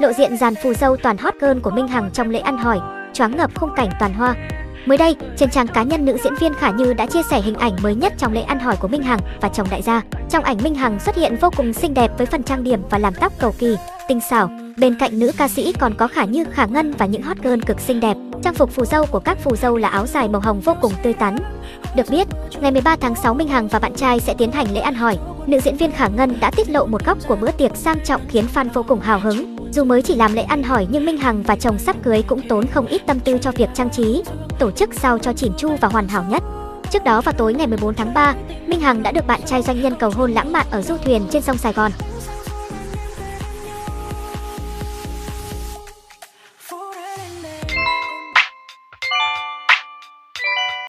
Lộ diện dàn phù dâu toàn hot girl của Minh Hằng trong lễ ăn hỏi, choáng ngập khung cảnh toàn hoa. Mới đây, trên trang cá nhân, nữ diễn viên Khả Như đã chia sẻ hình ảnh mới nhất trong lễ ăn hỏi của Minh Hằng và chồng đại gia. Trong ảnh, Minh Hằng xuất hiện vô cùng xinh đẹp với phần trang điểm và làm tóc cầu kỳ, tinh xảo. Bên cạnh nữ ca sĩ còn có Khả Như, Khả Ngân và những hot girl cực xinh đẹp. Trang phục phù dâu của các phù dâu là áo dài màu hồng vô cùng tươi tắn. Được biết, ngày 13 tháng 6 Minh Hằng và bạn trai sẽ tiến hành lễ ăn hỏi. Nữ diễn viên Khả Ngân đã tiết lộ một góc của bữa tiệc sang trọng khiến fan vô cùng hào hứng. Dù mới chỉ làm lễ ăn hỏi nhưng Minh Hằng và chồng sắp cưới cũng tốn không ít tâm tư cho việc trang trí, tổ chức sao cho chỉn chu và hoàn hảo nhất. Trước đó vào tối ngày 14 tháng 3, Minh Hằng đã được bạn trai doanh nhân cầu hôn lãng mạn ở du thuyền trên sông Sài Gòn.